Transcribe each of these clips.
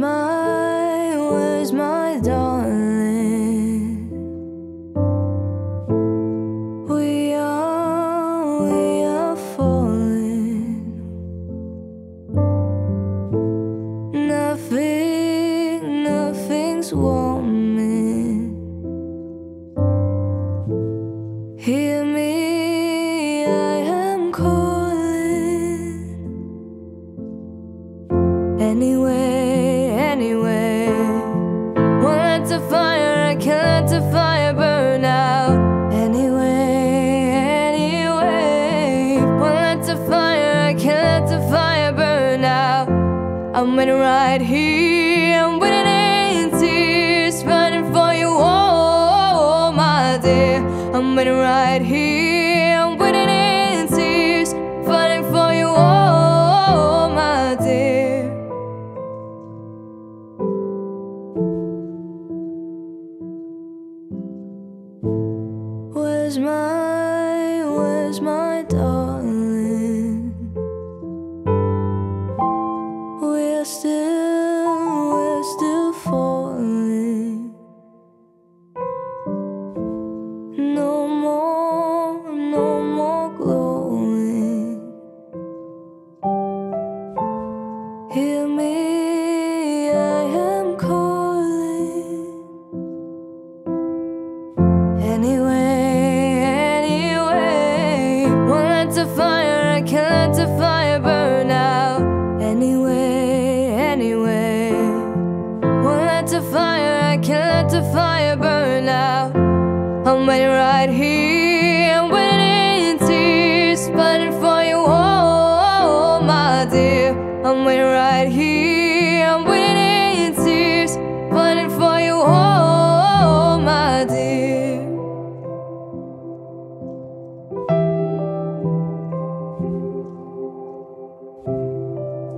where's my darling? We are falling. Nothing's warming. Hear me, I am calling. Anyway, won't let the fire, I can't let the fire burn out. Anyway, won't let the fire, I can't let the fire burn out. I'm waiting right here, I'm waiting in tears, running for you, oh my dear. I'm waiting right here, I'm waiting in tears, running for you, oh my dear. Where's my darling? We're still falling. No more glowing. Hear me, I am calling. Anyway, I can't let the fire burn out. Anyway, won't let the fire, I can't let the fire burn out. I'm waiting right here, I'm waiting in tears, fighting for you, oh my dear. I'm waiting right here, I'm waiting in tears, fighting for you, oh my dear.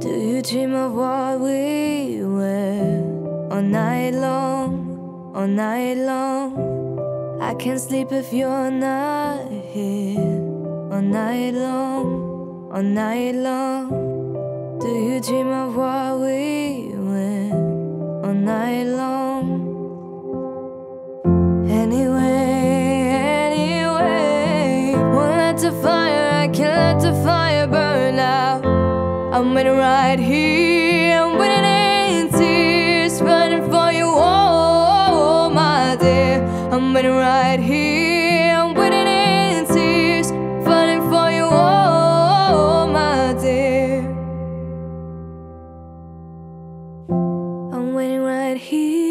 Do you dream of what we were all night long? I can't sleep if you're not here all night long. Do you dream of what we were all night long? Anyway, won't let the fire, I can't let the fire burn out. I'm waiting right here, I'm waiting in tears, running for you, oh my dear. I'm waiting right here, I'm waiting in tears, running for you, oh my dear. I'm waiting right here.